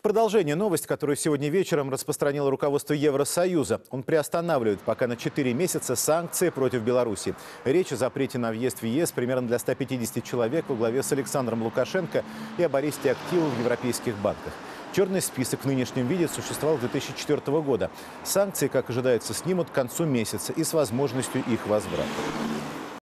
В продолжение новость, которую сегодня вечером распространило руководство Евросоюза. Он приостанавливает пока на 4 месяца санкции против Беларуси. Речь о запрете на въезд в ЕС примерно для 150 человек во главе с Александром Лукашенко и об аресте активов в европейских банках. Черный список в нынешнем виде существовал с 2004 года. Санкции, как ожидается, снимут к концу месяца и с возможностью их возврата.